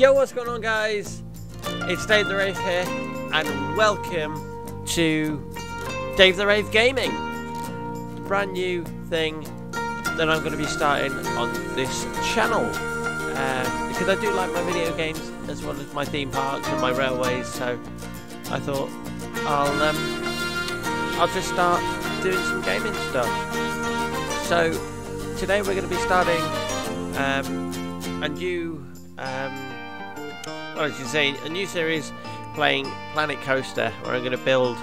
Yo, what's going on, guys? It's Dave The Rave here, and welcome to Dave The Rave Gaming. The brand new thing that I'm going to be starting on this channel. Because I do like my video games, as well as my theme parks and my railways, so I thought I'll just start doing some gaming stuff. So today we're going to be starting a new series playing Planet Coaster, where I'm going to build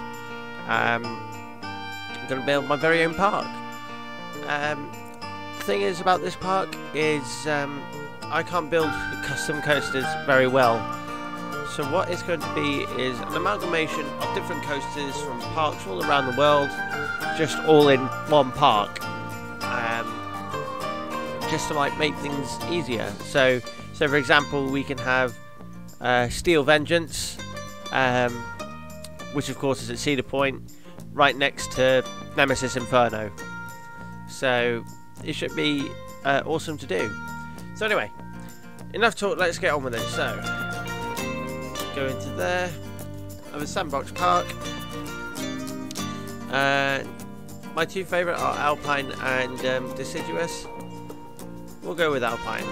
my very own park. The thing is about this park is I can't build custom coasters very well, so what it's going to be is an amalgamation of different coasters from parks all around the world, just all in one park, just to like make things easier. So for example, we can have Steel Vengeance, which of course is at Cedar Point, right next to Nemesis Inferno. So it should be awesome to do. So anyway, enough talk, let's get on with it. So go into there, have a sandbox park. My two favourite are Alpine and Deciduous. We'll go with Alpine.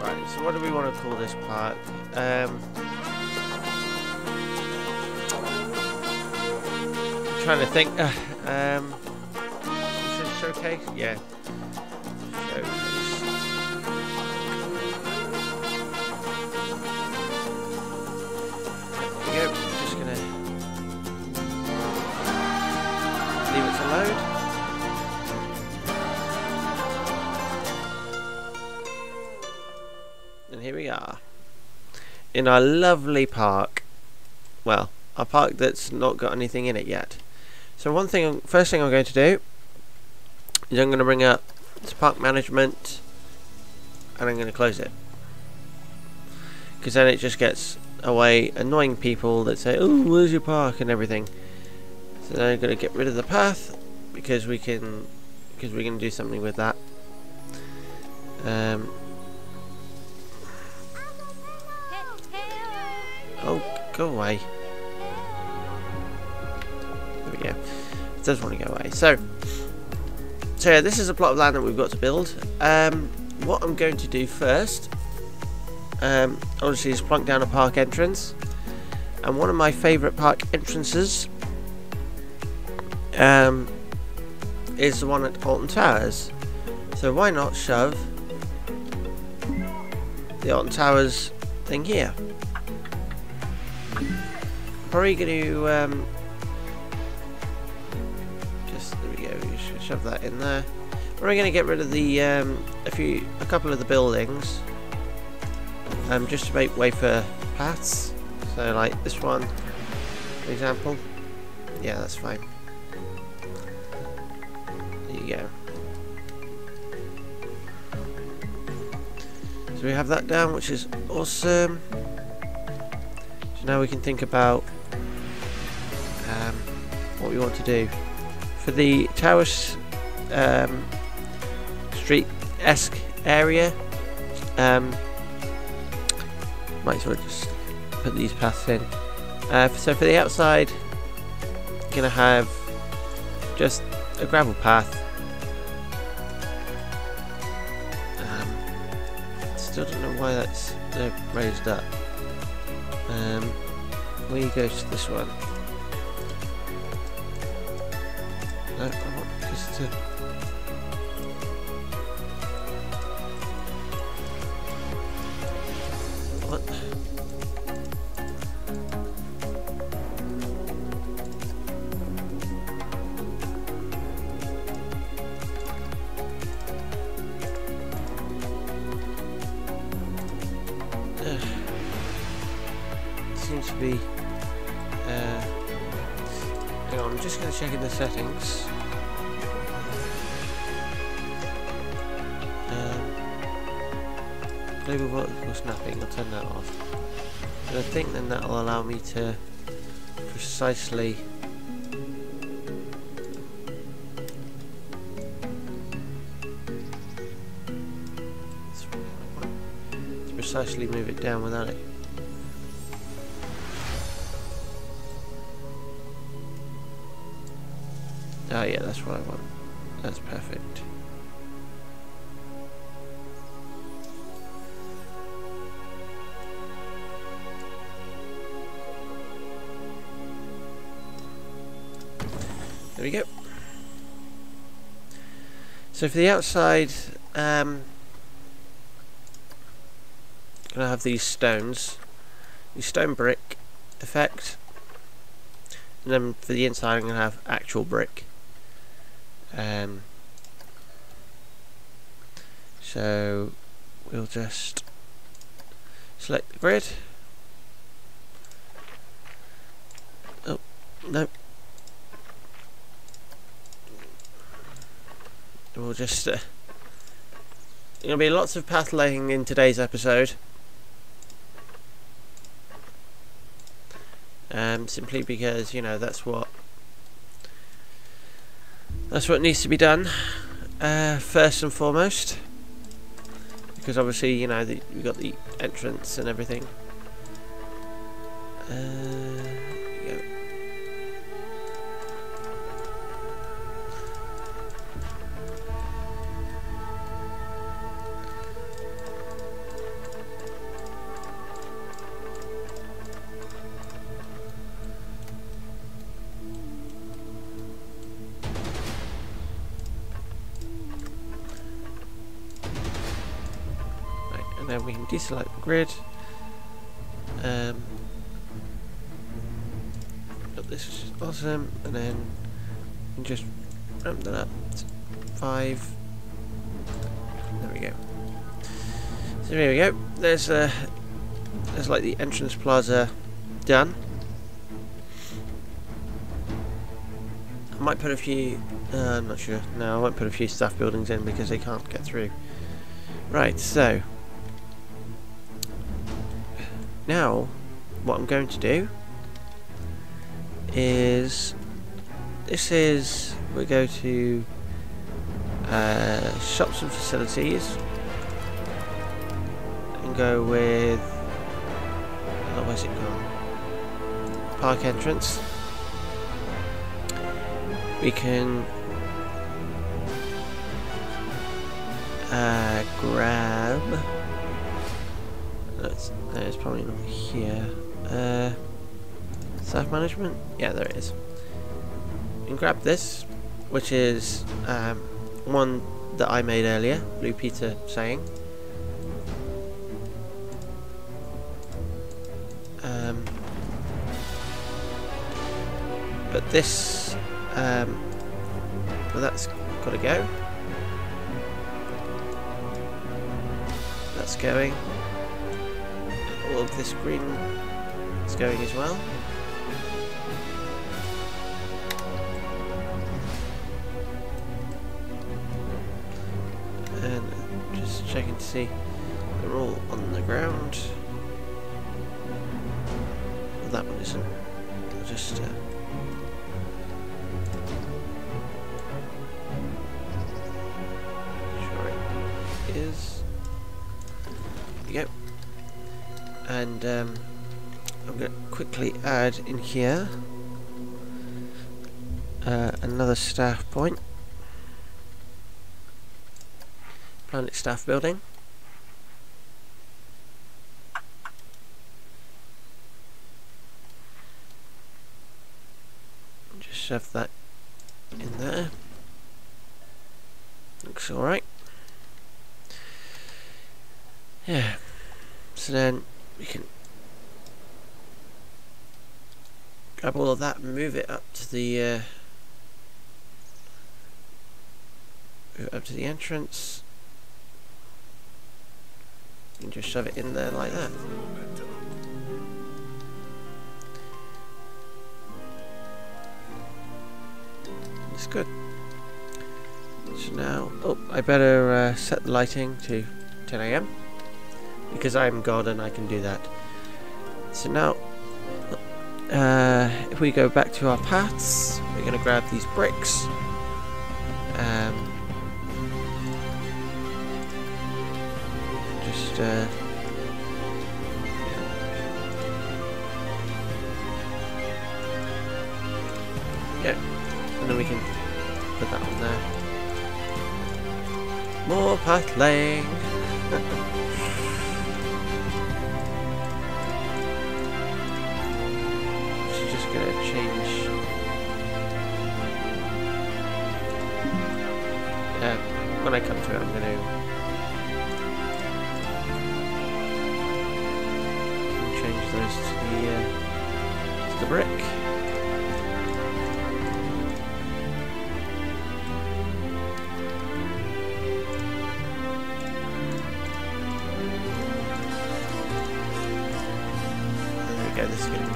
Right, so what do we want to call this park? I'm trying to think. Showcase? Yeah. Showcase. There we go. I'm just going to leave it to load. Here we are in our lovely park. Well, a park that's not got anything in it yet. So first thing I'm going to do is I'm going to bring up this park management, and I'm going to close it, because then it just gets away annoying people that say, "Oh, where's your park?" and everything. So then I'm going to get rid of the path, because we're going to do something with that. Oh, go away. There we go. It does want to go away. So yeah, this is a plot of land that we've got to build. What I'm going to do first, obviously, is plonk down a park entrance. And one of my favourite park entrances is the one at Alton Towers. So why not shove the Alton Towers thing here? Probably going to there we go. You should shove that in there. We're going to get rid of the a couple of the buildings, just to make way for paths. So like this one, for example. Yeah, that's fine. There you go. So we have that down, which is awesome. So now we can think about what we want to do for the Towers Street-esque area. Might as well just put these paths in. So for the outside, I'm gonna have just a gravel path. Still don't know why that's raised up. We go to this one. No, I want this to. Seems to be. Hang on, I'm just going to check in the settings. Global vertical snapping, I'll turn that off. And I think then that'll allow me to precisely. actually move it down without it. Oh yeah, that's what I want. That's perfect. There we go. So for the outside, I'm going to have these stones, the stone brick effect, and then for the inside I'm going to have actual brick. So we'll just select the grid. Oh, no. And we'll just, there'll be lots of path laying in today's episode. Simply because, you know, that's what needs to be done first and foremost, because obviously, you know, we've got the entrance and everything. There we go. Then we can deselect the grid. But this is awesome, and then we can just ramp that up to 5. There we go. So here we go. There's like the entrance plaza done. I might put a few. I'm not sure. No, I won't put a few staff buildings in because they can't get through. Right. So. Now, what I'm going to do is, we go to shops and facilities and go with, oh, where's it gone? Park entrance. We can grab. It's probably not here. Staff management? Yeah, there it is. And grab this, which is one that I made earlier, Blue Peter saying. But this, well, that's gotta go. That's going. All of this green is going as well. And just checking to see they're all on the ground. Well, that one isn't. I'll just. Sure it is. There you go. And I'm going to quickly add in here another staff point, Planet Staff Building. Just shove that in there. Looks alright. Yeah. So then. We can grab all of that and move it up to the entrance, and just shove it in there like that. It's good. So now, oh, I better set the lighting to 10 AM. Because I'm God and I can do that. So now, if we go back to our paths, we're going to grab these bricks. Just go. And then we can put that on there. More paddling. She's just gonna change. When I come to it, I'm gonna change those to the brick.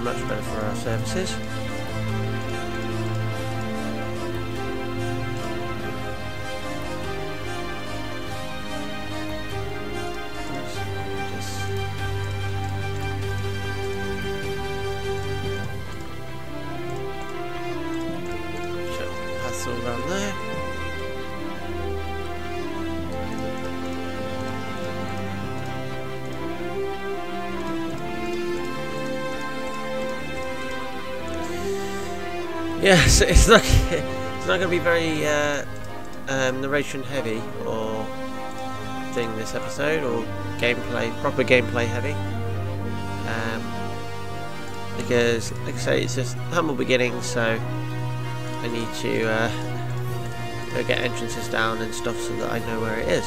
Much better for our services. Yeah, so it's not going to be very narration heavy or thing this episode, or gameplay, proper gameplay heavy, because like I say, it's just humble beginnings. So I need to go get entrances down and stuff so that I know where it is.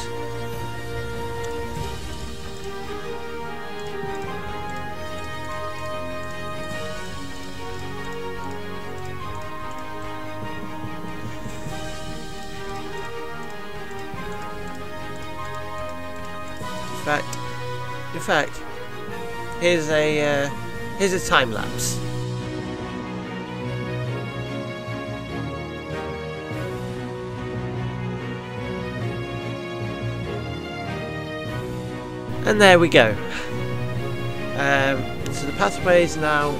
In fact, here's a time lapse. And there we go. So the pathway is now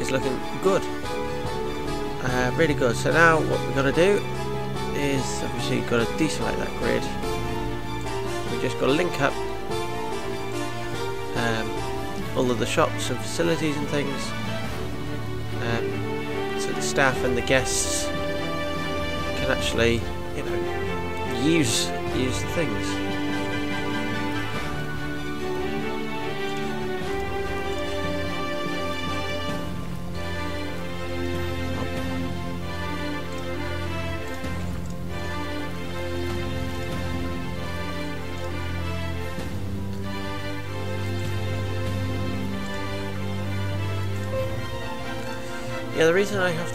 is looking good, really good. So now what we're gonna do is obviously gotta deselect that grid. Just got to link up all of the shops and facilities and things, so the staff and the guests can actually, you know, use the things. Yeah, the reason I have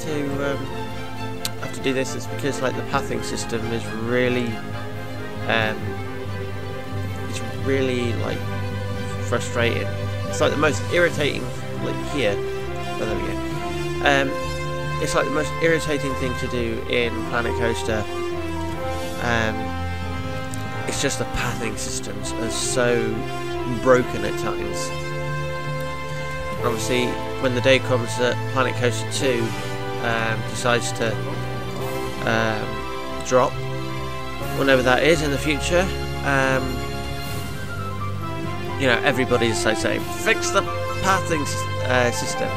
to do this is because, like, the pathing system is really it's really, like, frustrating. It's like the most irritating, like, here. Oh, there we go. It's like the most irritating thing to do in Planet Coaster. It's just the pathing systems are so broken at times. Obviously, when the day comes that Planet Coaster 2 decides to drop, whenever that is in the future, you know, everybody's like saying, fix the pathing system.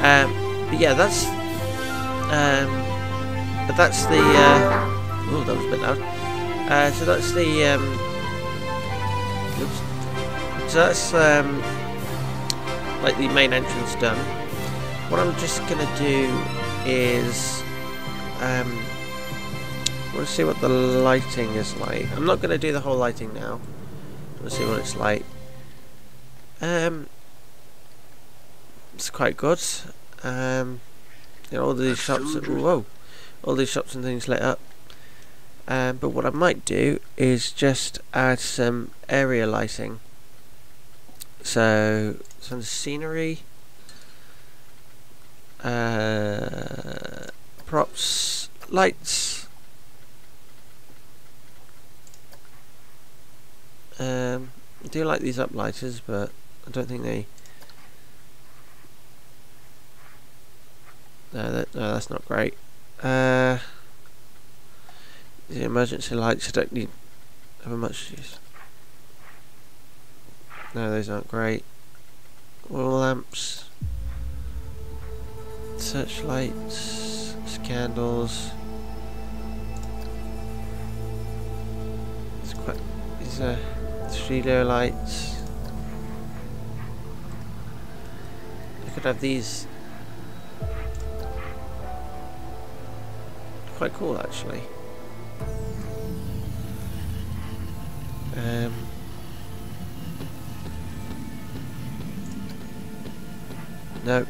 But yeah, that's the oh, that was a bit loud. So that's the oops. So that's like the main entrance done. What I'm just gonna do is I want to see what the lighting is like. I'm not gonna do the whole lighting now. I want to see what it's like. It's quite good. You know, all these shops. Whoa, all these shops and things lit up. But what I might do is just add some area lighting. So some scenery, props, lights, I do like these uplighters, but I don't think they, no that's not great. The emergency lights, I don't need have much use. No, those aren't great. Oil lamps. searchlights, candles. It's quite. These are studio lights. I could have these. Quite cool, actually. No.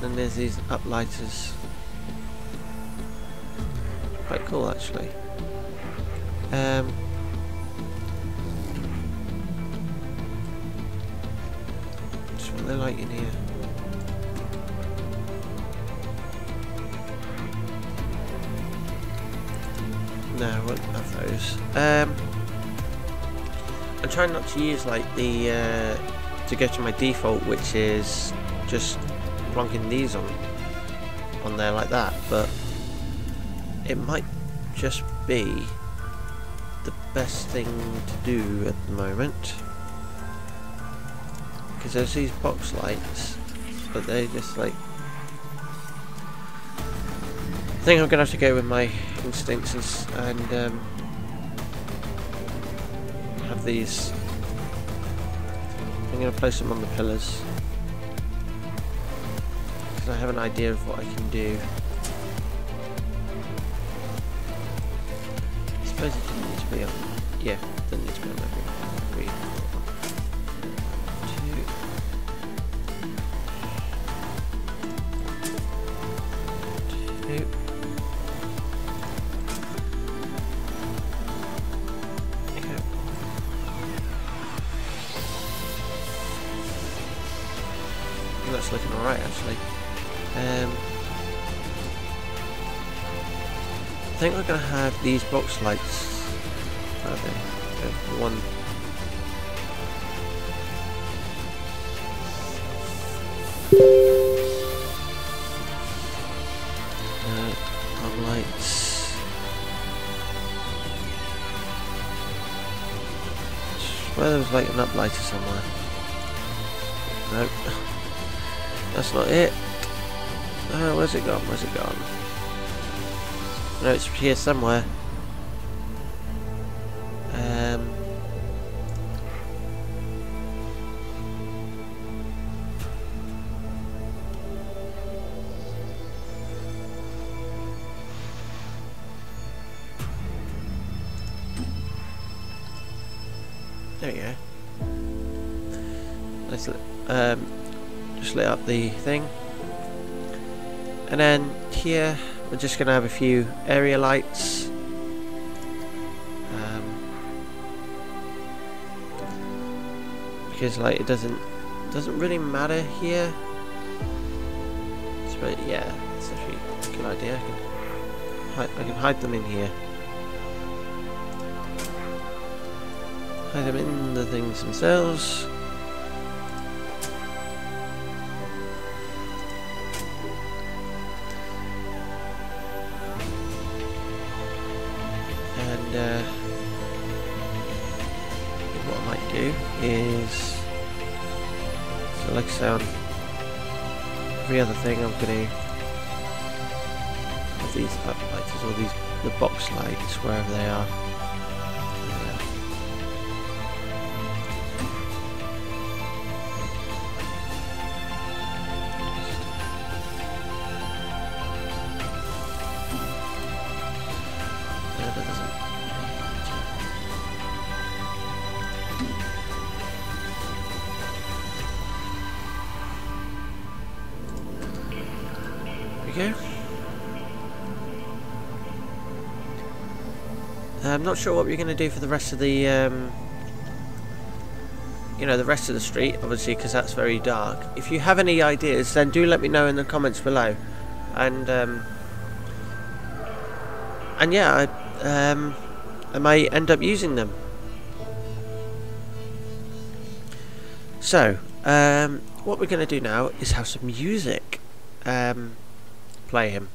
And there's these uplighters. Quite cool, actually. Just what they like in here. No, I won't have those. I'm trying not to use like the. To go to my default, which is just plonking these on there like that, but it might just be the best thing to do at the moment, because there's these box lights, but they just like, I think I'm gonna have to go with my instincts and have these. I'm going to place them on the pillars because I have an idea of what I can do. I suppose it didn't need to be on. Yeah, it didn't need to be on that big. 3, 2, 2. That's looking alright, actually. I think we're going to have these box lights. Are they? One. Arm lights. Well, there was like an uplighter somewhere. Nope. That's not it. Oh, where's it gone? Where's it gone? No, it's here somewhere. There we go. Let's just lit up the thing, and then here we're just going to have a few area lights. Because like it doesn't really matter here. But yeah, it's actually a good idea. I can hide them in here. Hide them in the things themselves. What I might do is, so like I say, on every other thing I'm going to have these lighters or these the box lights wherever they are. I'm not sure what we're going to do for the rest of the, you know, the rest of the street, obviously, because that's very dark. If you have any ideas, then do let me know in the comments below. And yeah, I might end up using them. So, what we're going to do now is have some music. Play him.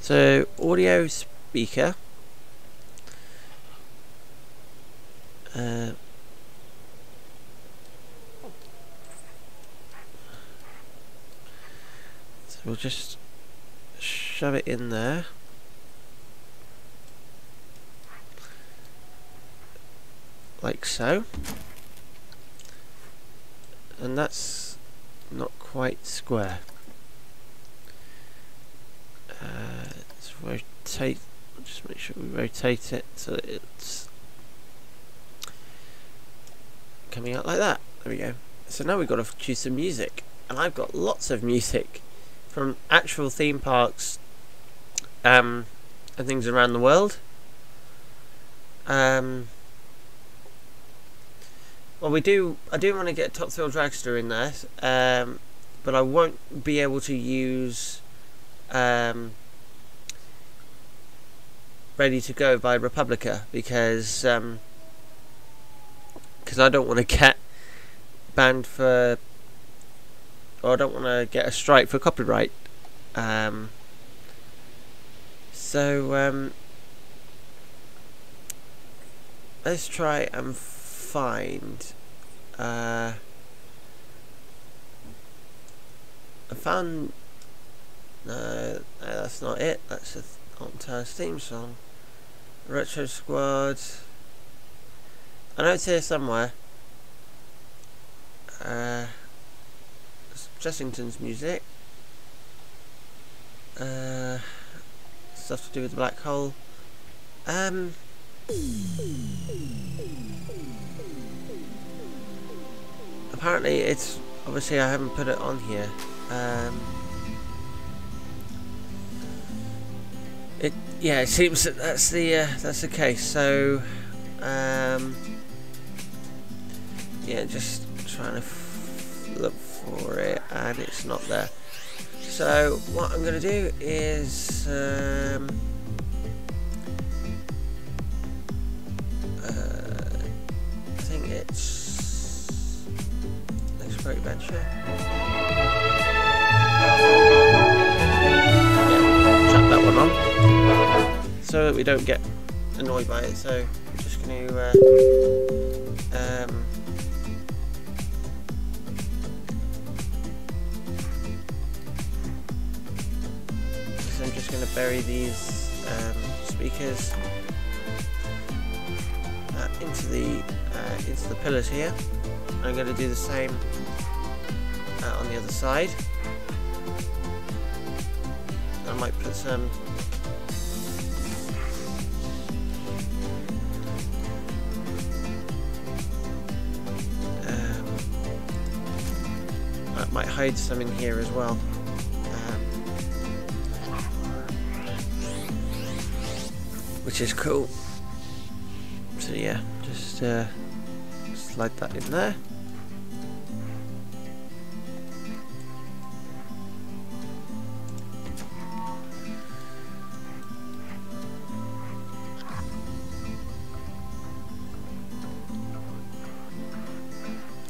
So, audio speaker. We'll just shove it in there. Like so. And that's not quite square. Let's rotate, just make sure we rotate it so that it's coming out like that. There we go. So now we've got to choose some music, and I've got lots of music from actual theme parks and things around the world. Well, I do want to get Top Thrill Dragster in there, but I won't be able to use Ready to Go by Republica because I don't want to get banned for, or I don't want to get a strike for copyright. So let's try and find. I found. No, that's not it. That's the Alton Towers theme song. Retro Squad. I know it's here somewhere. Chessington's music. Stuff to do with the black hole. Apparently it's, obviously I haven't put it on here. Yeah, it seems that that's the case. So yeah, just trying to look for it, and it's not there. So what I'm going to do is I think it's Next Great Adventure. Yeah, chuck that one on so that we don't get annoyed by it. So I'm just going to bury these speakers into the pillars here. I'm going to do the same on the other side. I might put some I might hide some in here as well. Which is cool. So yeah, just slide that in there.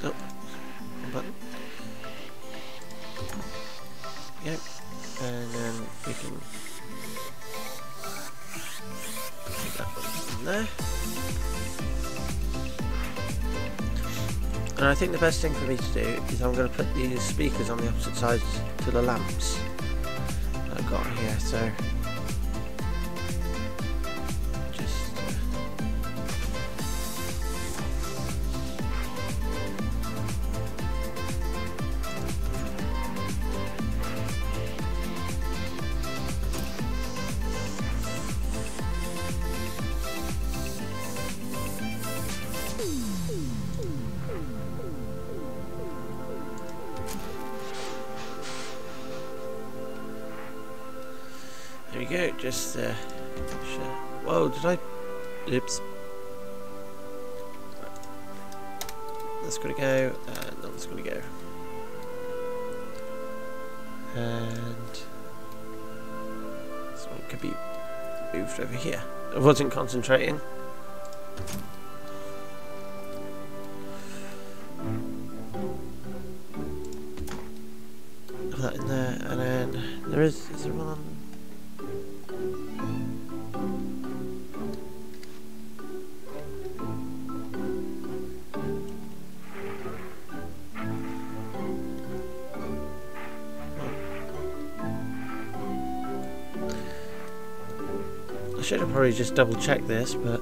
Oh, button. Yep, and then we can. There. And I think the best thing for me to do is I'm going to put these speakers on the opposite sides to the lamps that I've got here, so just whoa, did I? Oops. That's gotta go, and that's gotta go. And this one could be moved over here. I wasn't concentrating. Put that in there, and then there is there one on? should have probably just double checked this, but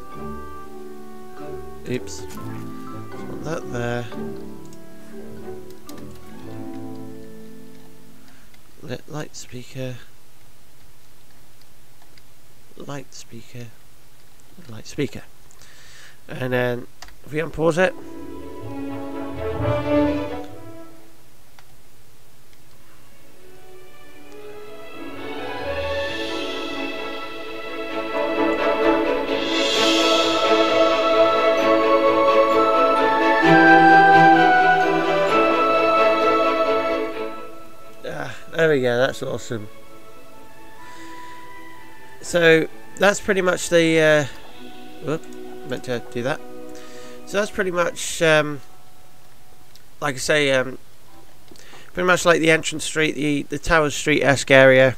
oops. Put that there. Lit light speaker. Light speaker. Light speaker. And then if we unpause it. There we go, that's awesome. So that's pretty much the whoop, meant to do that. So that's pretty much like I say, pretty much like the entrance street, the Tower Street-esque area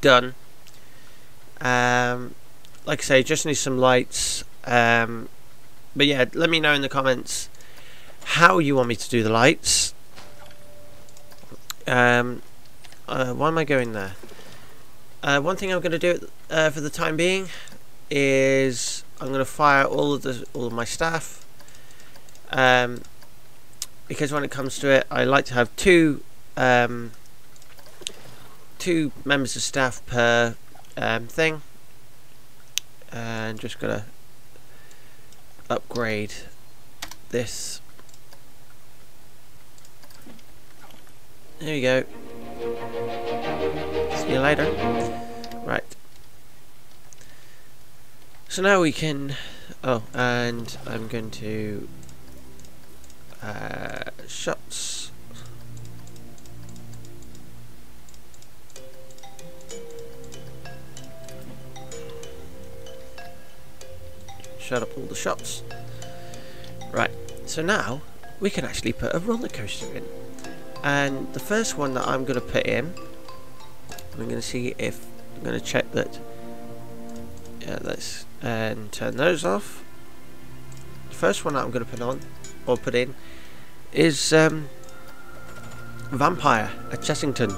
done. Like I say, just need some lights. But yeah, let me know in the comments how you want me to do the lights. Why am I going there? One thing I'm going to do for the time being is I'm going to fire all of my staff, because when it comes to it, I like to have two members of staff per thing, and just going to upgrade this. There you go. See you later. Right. So now we can. Oh, and I'm going to shots. Shut up all the shots. Right. So now we can actually put a roller coaster in. And the first one that I'm going to put in, I'm going to see if I'm going to check that. Yeah, let's and turn those off. The first one that I'm going to put in is Vampire at Chessington.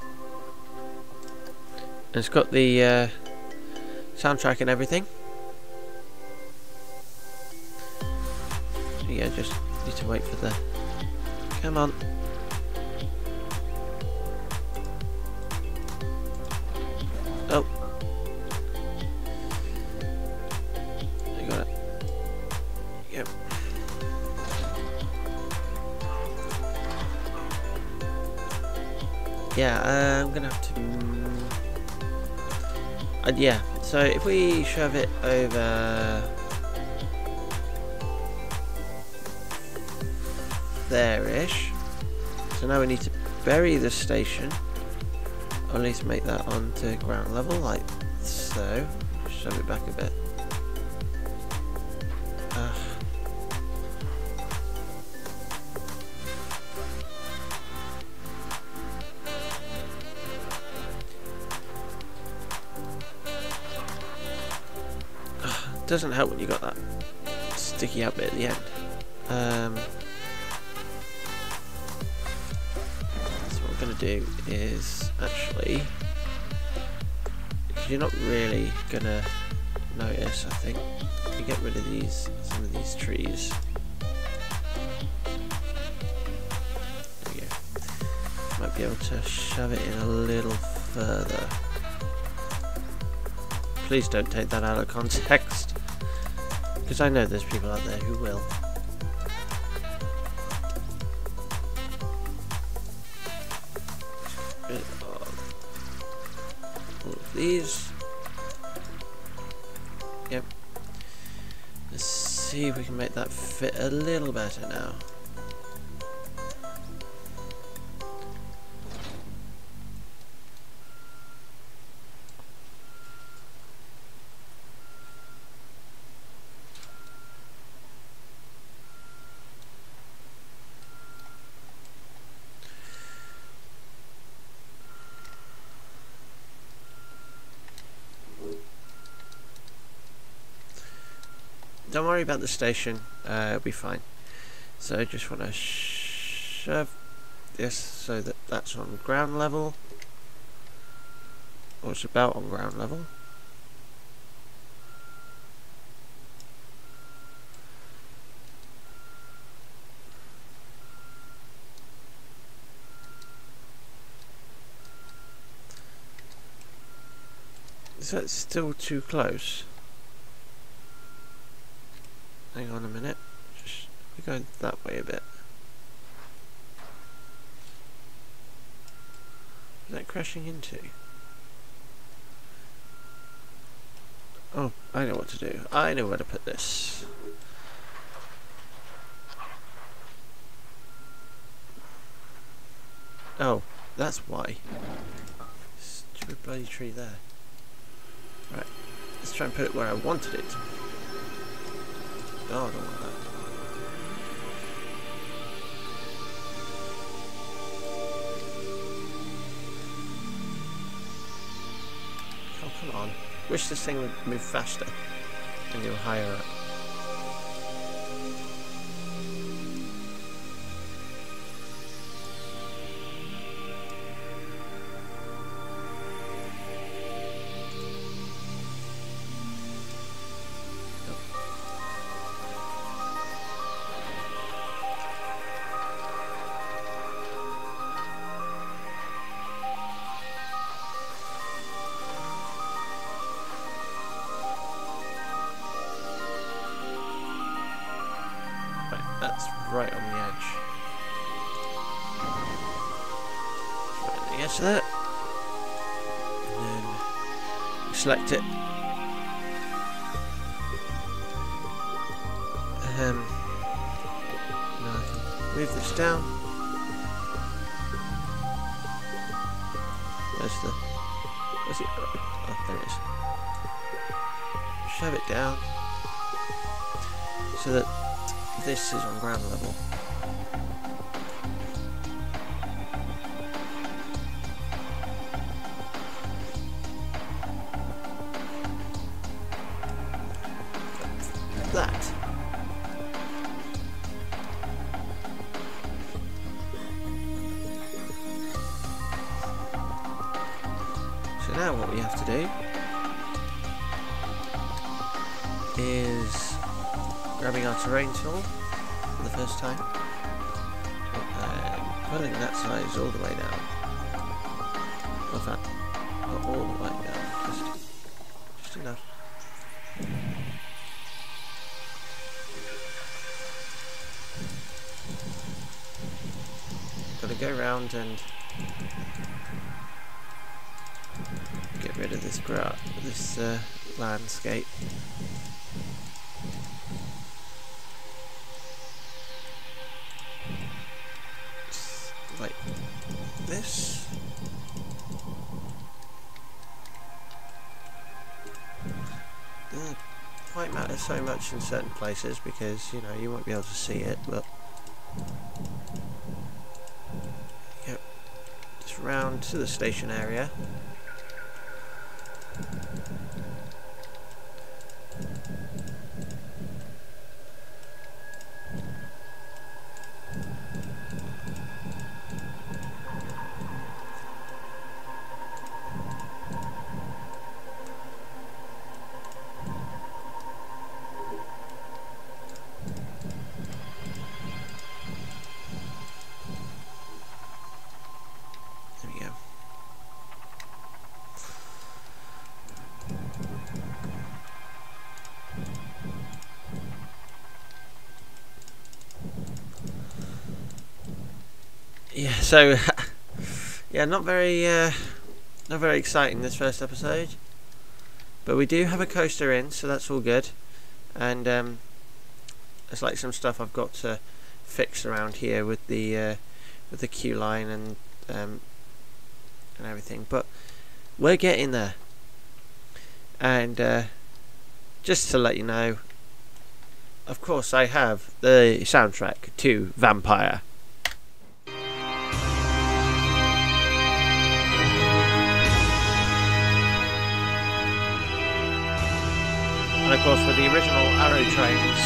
And it's got the soundtrack and everything. So yeah, just need to wait for the. Come on. Oh. I got it. Yep. Yeah, I'm gonna have to. Yeah, so if we shove it over. There-ish. So now we need to bury the station, or at least make that onto ground level, like so. Shove it back a bit. Doesn't help when you got that sticky out bit at the end. Going to do is actually, because you're not really going to notice, I think, you get rid of these, some of these trees. There we go. Might be able to shove it in a little further. Please don't take that out of context, because I know there's people out there who will. These. Yep. Let's see if we can make that fit a little better now. Don't worry about the station, it'll be fine. So I just want to shove this so that that's on ground level. or it's about on ground level. Is that still too close? Hang on a minute, just going that way a bit. Is that crashing into? Oh, I know what to do. I know where to put this. Oh, that's why. Stupid bloody tree there. Right, let's try and put it where I wanted it. Oh, I don't want that. Oh, come on. Wish this thing would move faster and go higher up. Select it. Now I can move this down. Where's the? Where's it? Oh, there it is. Shove it down so that this is on ground level. All the way down. Not that. Not all the way down. Just enough. Gotta go round and get rid of this landscape. So much in certain places because you know you won't be able to see it, but yep, just round to the station area. So, yeah, not very exciting this first episode, but we do have a coaster in, so that's all good. And it's like some stuff I've got to fix around here with the queue line and everything. But we're getting there. And just to let you know, of course, I have the soundtrack to Vampire. And of course with the original Arrow trains.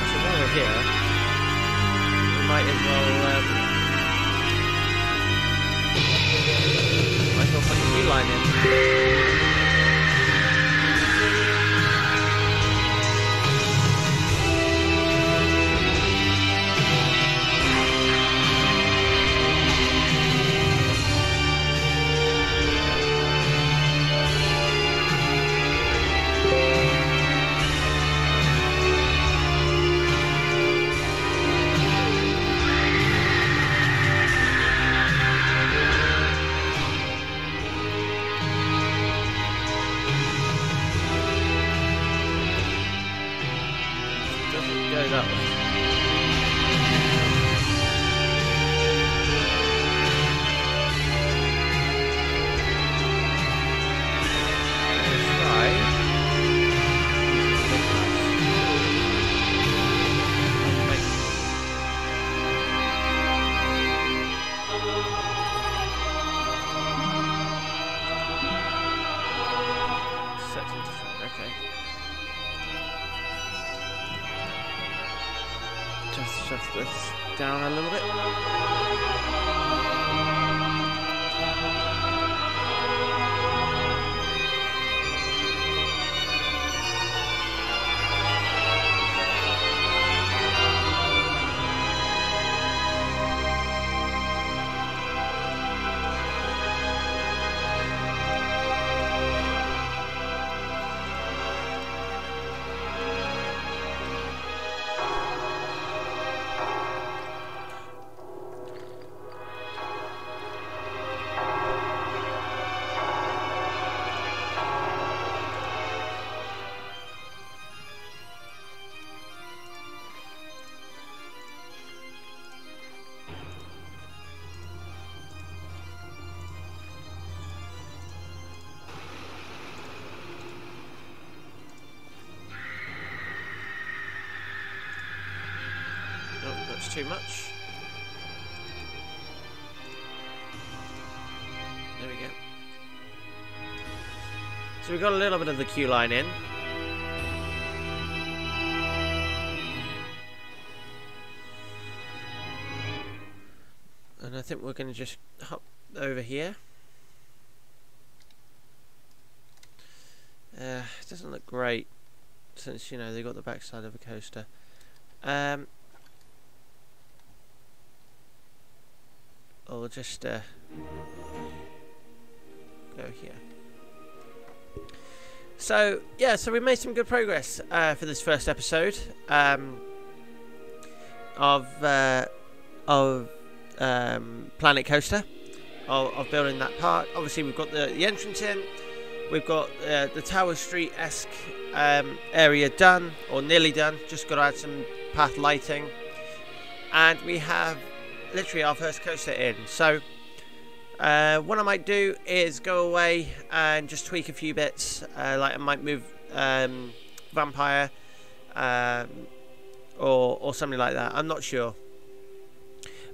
Actually, while we're here, might as well fucking beeline in. Too much. There we go. So we got a little bit of the queue line in. And I think we're going to just hop over here. It doesn't look great since, you know, they've got the backside of a coaster. We'll just go here. So yeah, so we made some good progress for this first episode of Planet Coaster, of building that park. Obviously, we've got the entrance in, we've got the Tower Street-esque area done, or nearly done. Just got to add some path lighting, and we have literally our first coaster in. So what I might do is go away and just tweak a few bits, like I might move Vampire or something like that. I'm not sure.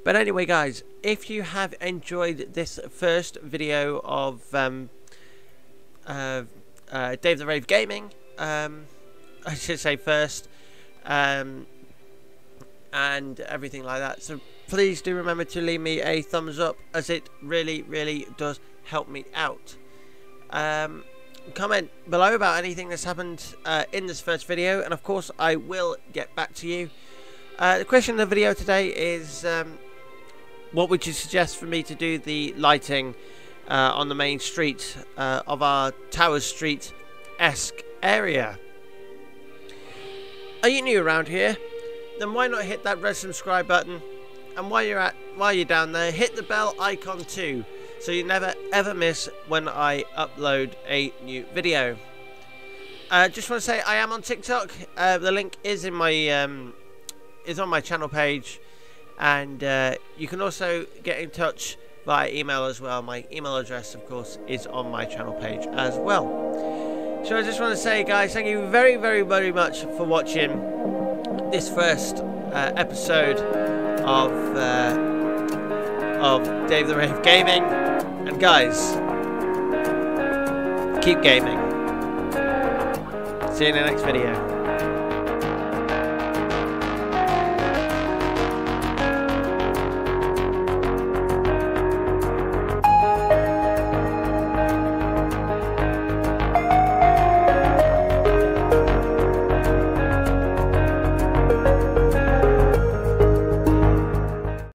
But anyway, guys, if you have enjoyed this first video of Dave the Rave Gaming, I should say first, and everything like that, so please do remember to leave me a thumbs up, as it really, really does help me out. Comment below about anything that's happened in this first video, and of course I will get back to you. The question of the video today is, what would you suggest for me to do the lighting on the main street of our Tower Street-esque area? Are you new around here? Then why not hit that red subscribe button? And while you're down there, hit the bell icon too, so you never ever miss when I upload a new video. Just want to say I am on TikTok. The link is in my is on my channel page, and you can also get in touch via email as well. My email address, of course, is on my channel page as well. So I just want to say, guys, thank you very, very, very much for watching this first episode of Dave the Rave Gaming, and guys, keep gaming. See you in the next video.